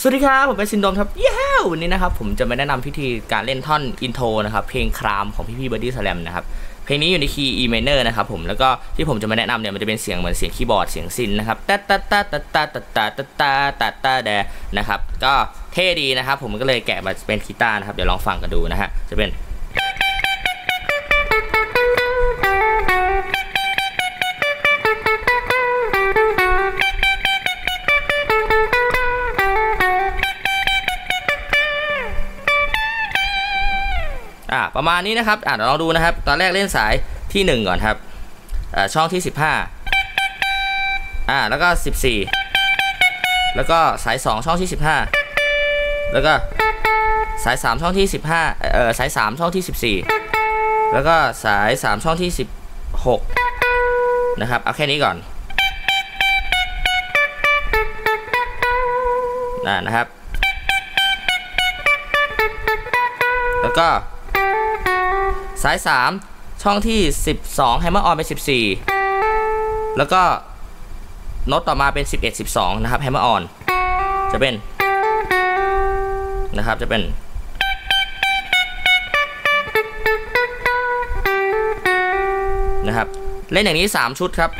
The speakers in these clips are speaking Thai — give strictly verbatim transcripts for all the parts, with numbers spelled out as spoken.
สวัสดีครับผมเป็นซินโดมครับย้าววันนี้นะครับผมจะมาแนะนำพิธีการเล่นท่อนอินโทรนะครับเพลงครามของพี่พี่บอดี้สแลมนะครับเพลงนี้อยู่ในคีย์ E minor นะครับผมแล้วก็ที่ผมจะมาแนะนำเนี่ยมันจะเป็นเสียงเหมือนเสียงคีย์บอร์ดเสียงซินนะครับตาตาตาตาตาตาตาตาตาตาตาแดนะครับก็เท่ดีนะครับผมก็เลยแกะมาเป็นกีตาร์นะครับเดี๋ยวลองฟังกันดูนะฮะจะเป็นประมาณนี้นะครับอ่ะเดี๋ยวลองดูนะครับตอนแรกเล่นสายที่หนึ่งก่อนครับช่องที่สิบห้าอ่าแล้วก็สิบสี่แล้วก็สายสองช่องที่สิบห้าแล้วก็สายสามช่องที่สิบห้าเอ่อสายสามช่องที่สิบสี่แล้วก็สายสามช่องที่สิบหกนะครับเอาแค่นี้ก่อนน่ะนะครับแล้วก็สายสามช่องที่สิบสองให้มาออนเป็นสิบสี่แล้วก็โน้ตต่อมาเป็นสิบเอ็ด สิบสองนะครับให้มาออนจะเป็นนะครับจะเป็นนะครับเล่นอย่างนี้สามชุดครับ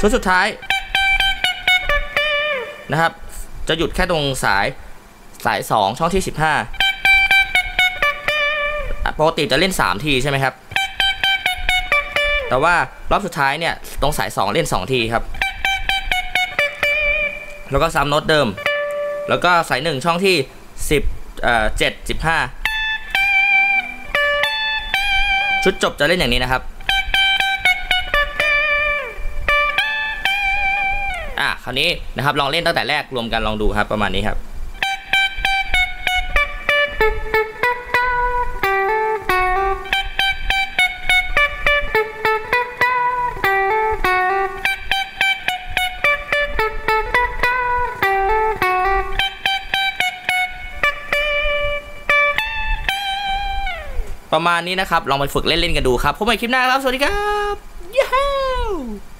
ชุดสุดท้ายนะครับจะหยุดแค่ตรงสายสายสองช่องที่สิบห้าปกติจะเล่นสามทีใช่ไหมครับแต่ว่ารอบสุดท้ายเนี่ยตรงสายสองเล่นสองทีครับแล้วก็ซ้ำโน้ตเดิมแล้วก็สายหนึ่งช่องที่สิบเอ่อเจ็ด สิบห้าชุดจบจะเล่นอย่างนี้นะครับอ่ะคราวนี้นะครับลองเล่นตั้งแต่แรกรวมกันลองดูครับประมาณนี้ครับประมาณนี้นะครับลองไปฝึกเล่นๆกันดูครับพบกันคลิปหน้าครับสวัสดีครับ